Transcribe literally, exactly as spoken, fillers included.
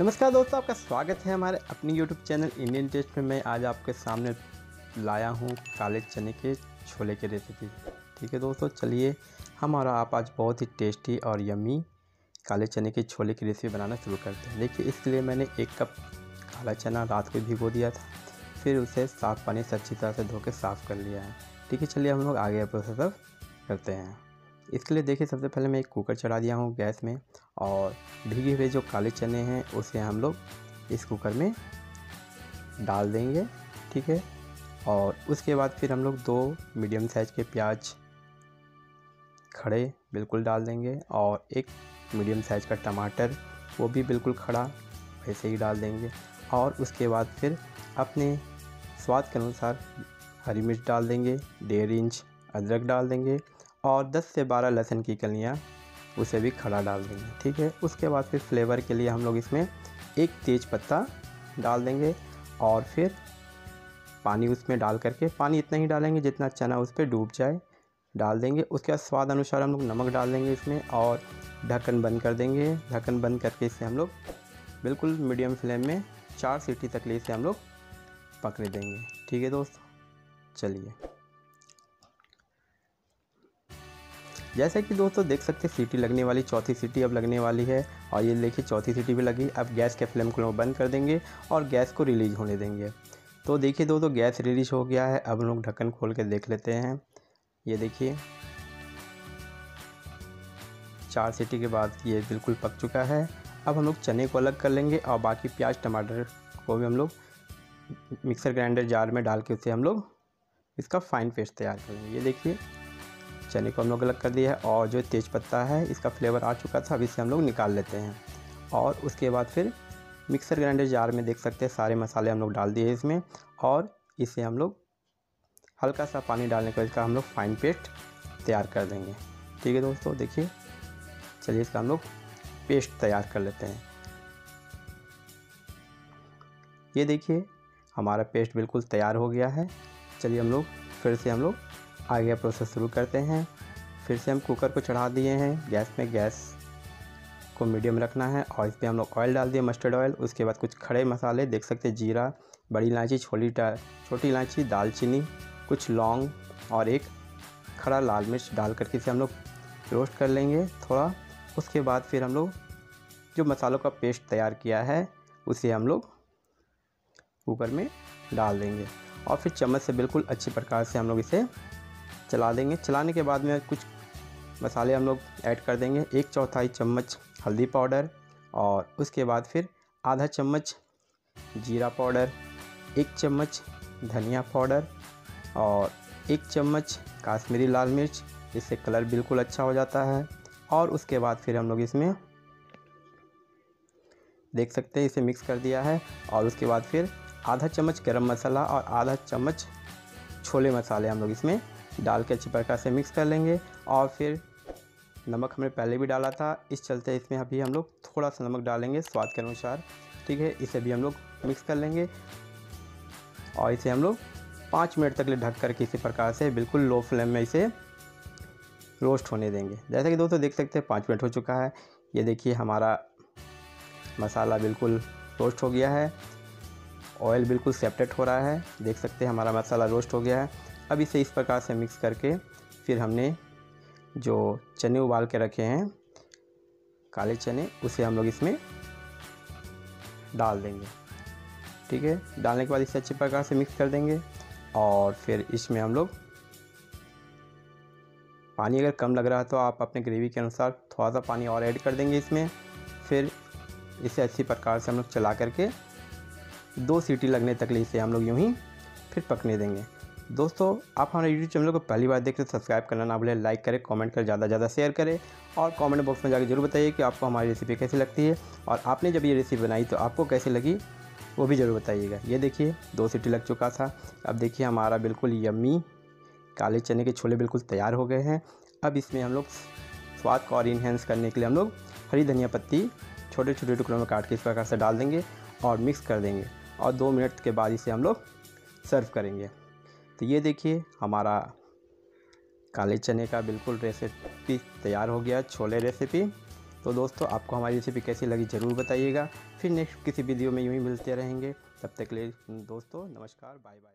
नमस्कार दोस्तों, आपका स्वागत है हमारे अपने यूट्यूब चैनल इंडियन टेस्ट में। मैं आज आपके सामने लाया हूँ काले चने के छोले की रेसिपी। ठीक है दोस्तों, चलिए हम और आप आज बहुत ही टेस्टी और यम्मी काले चने के छोले की रेसिपी बनाना शुरू करते हैं। देखिए, इसके लिए मैंने एक कप काला चना रात को भिगो दिया था, फिर उसे साफ़ पानी से अच्छी तरह से धो के साफ़ कर लिया है। ठीक है, चलिए हम लोग आगे प्रोसेस अब करते हैं। इसके लिए देखिए, सबसे पहले मैं एक कुकर चढ़ा दिया हूँ गैस में, और भीगे हुए जो काले चने हैं उसे हम लोग इस कुकर में डाल देंगे। ठीक है, और उसके बाद फिर हम लोग दो मीडियम साइज़ के प्याज खड़े बिल्कुल डाल देंगे, और एक मीडियम साइज़ का टमाटर वो भी बिल्कुल खड़ा वैसे ही डाल देंगे। और उसके बाद फिर अपने स्वाद के अनुसार हरी मिर्च डाल देंगे, डेढ़ इंच अदरक डाल देंगे, और दस से बारह लहसुन की कलियां उसे भी खड़ा डाल देंगे। ठीक है, उसके बाद फिर फ्लेवर के लिए हम लोग इसमें एक तेज पत्ता डाल देंगे, और फिर पानी उसमें डाल करके, पानी इतना ही डालेंगे जितना चना उस पर डूब जाए, डाल देंगे। उसके बाद स्वाद अनुसार हम लोग नमक डाल देंगे इसमें, और ढक्कन बंद कर देंगे। ढक्कन बंद करके इसे हम लोग बिल्कुल मीडियम फ्लेम में चार सीटी तक ले इसे हम लोग पकने देंगे। ठीक है दोस्तों, चलिए जैसे कि दोस्तों देख सकते हैं, सीटी लगने वाली, चौथी सीटी अब लगने वाली है, और ये देखिए चौथी सीटी भी लगी। अब गैस के फ्लेम को बंद कर देंगे और गैस को रिलीज होने देंगे। तो देखिए दोस्तों, गैस रिलीज हो गया है। अब हम लोग ढक्कन खोल के देख लेते हैं। ये देखिए, चार सीटी के बाद ये बिल्कुल पक चुका है। अब हम लोग चने को अलग कर लेंगे, और बाकी प्याज टमाटर को भी हम लोग मिक्सर ग्राइंडर जार में डाल के उसे हम लोग इसका फाइन पेस्ट तैयार करेंगे। ये देखिए, चने को हम लोग अलग कर दिया है, और जो तेज पत्ता है इसका फ्लेवर आ चुका था, अब इसे हम लोग निकाल लेते हैं। और उसके बाद फिर मिक्सर ग्राइंडर जार में देख सकते हैं सारे मसाले हम लोग डाल दिए इसमें, और इसे हम लोग हल्का सा पानी डालने के बाद इसका हम लोग फाइन पेस्ट तैयार कर देंगे। ठीक है दोस्तों, देखिए चलिए इसका हम लोग पेस्ट तैयार कर लेते हैं। ये देखिए हमारा पेस्ट बिल्कुल तैयार हो गया है। चलिए हम लोग फिर से हम लोग आगे प्रोसेस शुरू करते हैं। फिर से हम कुकर को चढ़ा दिए हैं गैस में, गैस को मीडियम रखना है, और इस पर हम लोग ऑयल डाल दिए, मस्टर्ड ऑयल। उसके बाद कुछ खड़े मसाले देख सकते हैं, जीरा, बड़ी इलायची, छोटी छोटी इलायची, दालचीनी, कुछ लौंग, और एक खड़ा लाल मिर्च डाल करके इसे हम लोग रोस्ट कर लेंगे थोड़ा। उसके बाद फिर हम लोग जो मसालों का पेस्ट तैयार किया है उसे हम लोग कुकर में डाल देंगे, और फिर चम्मच से बिल्कुल अच्छी प्रकार से हम लोग इसे चला देंगे। चलाने के बाद में कुछ मसाले हम लोग ऐड कर देंगे, एक चौथाई चम्मच हल्दी पाउडर, और उसके बाद फिर आधा चम्मच जीरा पाउडर, एक चम्मच धनिया पाउडर, और एक चम्मच काश्मीरी लाल मिर्च, इससे कलर बिल्कुल अच्छा हो जाता है। और उसके बाद फिर हम लोग इसमें देख सकते हैं इसे मिक्स कर दिया है। और उसके बाद फिर आधा चम्मच गरम मसाला और आधा चम्मच छोले मसाले हम लोग इसमें डाल के अच्छी प्रकार से मिक्स कर लेंगे। और फिर नमक हमने पहले भी डाला था, इस चलते इसमें अभी हम लोग थोड़ा सा नमक डालेंगे स्वाद के अनुसार। ठीक है, इसे भी हम लोग मिक्स कर लेंगे, और इसे हम लोग पाँच मिनट तक ले ढक कर किसी प्रकार से बिल्कुल लो फ्लेम में इसे रोस्ट होने देंगे। जैसा कि दोस्तों देख सकते हैं पाँच मिनट हो चुका है। ये देखिए हमारा मसाला बिल्कुल रोस्ट हो गया है, ऑयल बिल्कुल सेपरेट हो रहा है, देख सकते हैं हमारा मसाला रोस्ट हो गया है। अब इसे इस प्रकार से मिक्स करके फिर हमने जो चने उबाल के रखे हैं काले चने, उसे हम लोग इसमें डाल देंगे। ठीक है, डालने के बाद इसे अच्छे प्रकार से मिक्स कर देंगे, और फिर इसमें हम लोग पानी अगर कम लग रहा है तो आप अपने ग्रेवी के अनुसार थोड़ा सा पानी और ऐड कर देंगे इसमें। फिर इसे अच्छी प्रकार से हम लोग चला करके दो सीटी लगने तक इसे हम लोग यूं ही फिर पकने देंगे। दोस्तों, आप हमारे यूट्यूब चैनल को पहली बार देख रहे हो, सब्सक्राइब करना ना भूलें, लाइक करें, कमेंट करें, ज़्यादा से ज़्यादा शेयर करें, और कमेंट बॉक्स में जाकर जरूर बताइए कि आपको हमारी रेसिपी कैसी लगती है, और आपने जब ये रेसिपी बनाई तो आपको कैसी लगी वो भी ज़रूर बताइएगा। ये देखिए दो सीटी लग चुका था। अब देखिए हमारा बिल्कुल यम्मी काले चने के छोले बिल्कुल तैयार हो गए हैं। अब इसमें हम लोग स्वाद को और इन्हेंस करने के लिए हम लोग हरी धनिया पत्ती छोटे छोटे टुकड़ों में काट के इस प्रकार से डाल देंगे, और मिक्स कर देंगे, और दो मिनट के बाद इसे हम लोग सर्व करेंगे। तो ये देखिए हमारा काले चने का बिल्कुल रेसिपी तैयार हो गया, छोले रेसिपी। तो दोस्तों आपको हमारी रेसिपी कैसी लगी ज़रूर बताइएगा। फिर नेक्स्ट किसी वीडियो में यूँ ही मिलते रहेंगे, तब तक के लिए दोस्तों नमस्कार, बाय बाय।